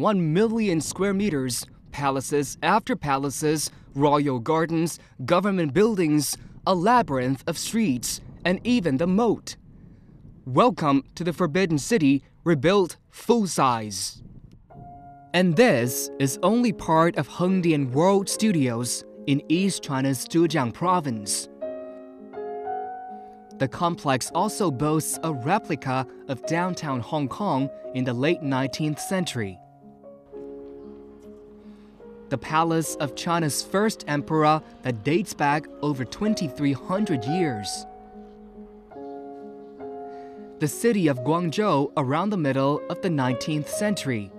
1 million square meters, palaces after palaces, royal gardens, government buildings, a labyrinth of streets, and even the moat. Welcome to the Forbidden City, rebuilt full size. And this is only part of Hengdian World Studios in East China's Zhejiang province. The complex also boasts a replica of downtown Hong Kong in the late 19th century. The palace of China's first emperor that dates back over 2,300 years. The city of Guangzhou around the middle of the 19th century.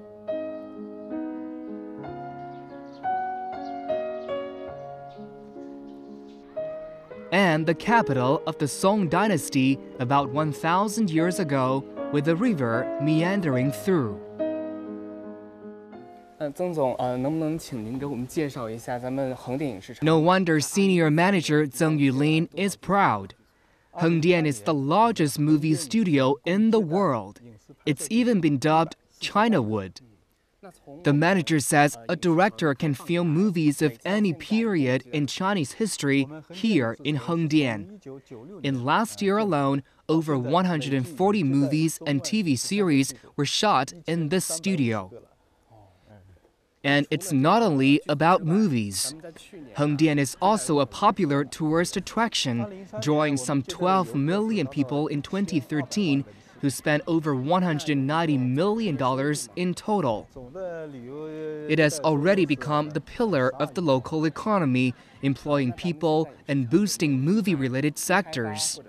And the capital of the Song dynasty about 1,000 years ago, with the river meandering through. No wonder senior manager Zeng Yulin is proud. Hengdian is the largest movie studio in the world. It's even been dubbed Chinawood. The manager says a director can film movies of any period in Chinese history here in Hengdian. In last year alone, over 140 movies and TV series were shot in this studio. And it's not only about movies. Hengdian is also a popular tourist attraction, drawing some 12 million people in 2013 who spent over $190 million in total. It has already become the pillar of the local economy, employing people and boosting movie-related sectors.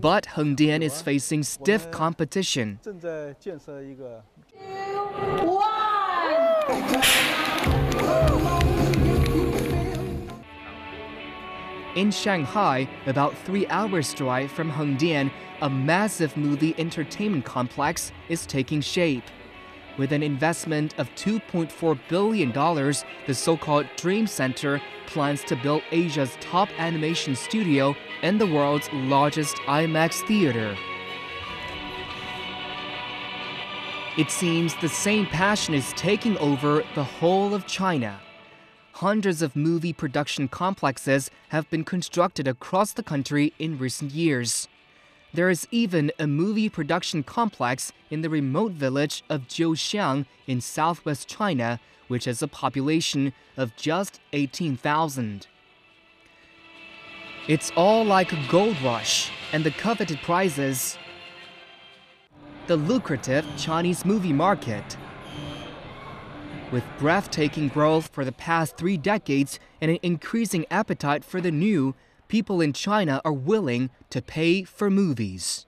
But Hengdian is facing stiff competition. In Shanghai, about 3 hours' drive from Hengdian, a massive movie entertainment complex is taking shape. With an investment of $2.4 billion, the so-called Dream Center plans to build Asia's top animation studio and the world's largest IMAX theater. It seems the same passion is taking over the whole of China. Hundreds of movie production complexes have been constructed across the country in recent years. There is even a movie production complex in the remote village of Zhouxiang in southwest China, which has a population of just 18,000. It's all like a gold rush, and the coveted prizes: the lucrative Chinese movie market. With breathtaking growth for the past 3 decades and an increasing appetite for the new, people in China are willing to pay for movies.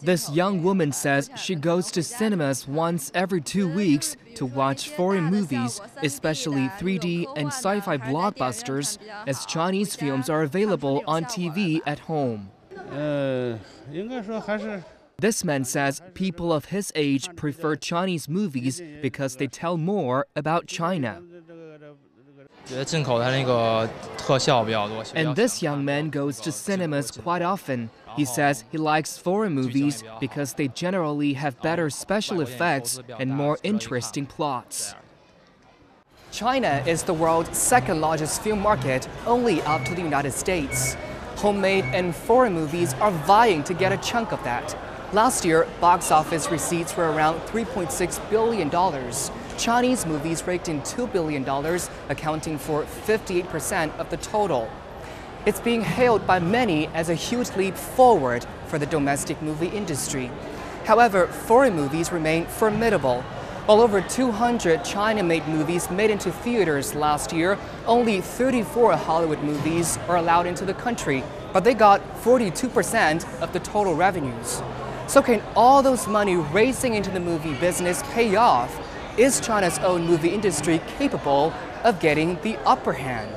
This young woman says she goes to cinemas once every 2 weeks to watch foreign movies, especially 3D and sci-fi blockbusters, as Chinese films are available on TV at home. This man says people of his age prefer Chinese movies because they tell more about China. And this young man goes to cinemas quite often. He says he likes foreign movies because they generally have better special effects and more interesting plots. China is the world's second largest film market, only up to the United States. Homemade and foreign movies are vying to get a chunk of that. Last year, box office receipts were around $3.6 billion. Chinese movies raked in $2 billion, accounting for 58% of the total. It's being hailed by many as a huge leap forward for the domestic movie industry. However, foreign movies remain formidable. All over 200 China-made movies made into theaters last year. Only 34 Hollywood movies are allowed into the country, but they got 42% of the total revenues. So can all those money racing into the movie business pay off? Is China's own movie industry capable of getting the upper hand?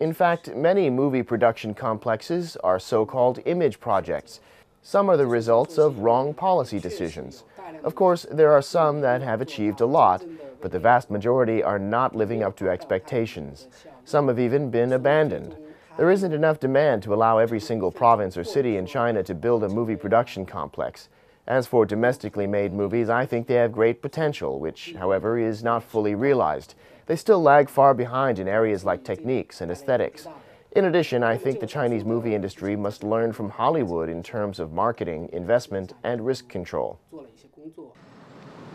In fact, many movie production complexes are so-called image projects. Some are the results of wrong policy decisions. Of course, there are some that have achieved a lot, but the vast majority are not living up to expectations. Some have even been abandoned. There isn't enough demand to allow every single province or city in China to build a movie production complex. As for domestically made movies, I think they have great potential, which, however, is not fully realized. They still lag far behind in areas like techniques and aesthetics. In addition, I think the Chinese movie industry must learn from Hollywood in terms of marketing, investment, and risk control.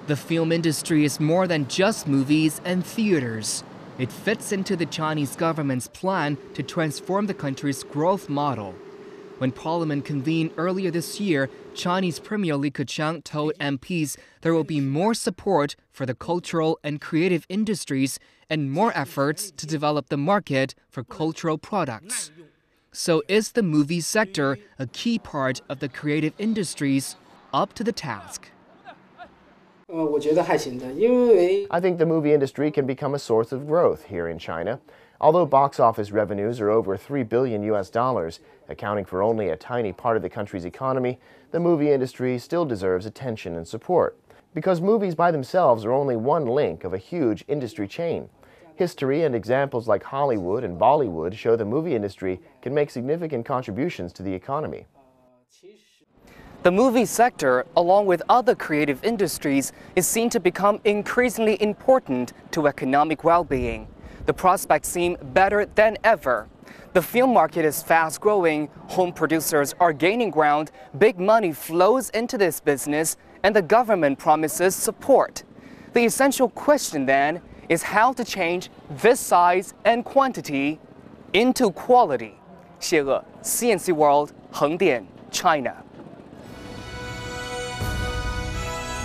The film industry is more than just movies and theaters. It fits into the Chinese government's plan to transform the country's growth model. When Parliament convened earlier this year, Chinese Premier Li Keqiang told MPs there will be more support for the cultural and creative industries and more efforts to develop the market for cultural products. So is the movie sector a key part of the creative industries up to the task? I think the movie industry can become a source of growth here in China. Although box office revenues are over $3 billion, accounting for only a tiny part of the country's economy, the movie industry still deserves attention and support. Because movies by themselves are only one link of a huge industry chain. History and examples like Hollywood and Bollywood show the movie industry can make significant contributions to the economy. The movie sector, along with other creative industries, is seen to become increasingly important to economic well-being. The prospects seem better than ever. The film market is fast-growing, home producers are gaining ground, big money flows into this business, and the government promises support. The essential question, then, is how to change this size and quantity into quality. Xie E, CNC World, Hengdian, China.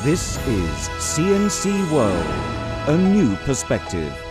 This is CNC World, a new perspective.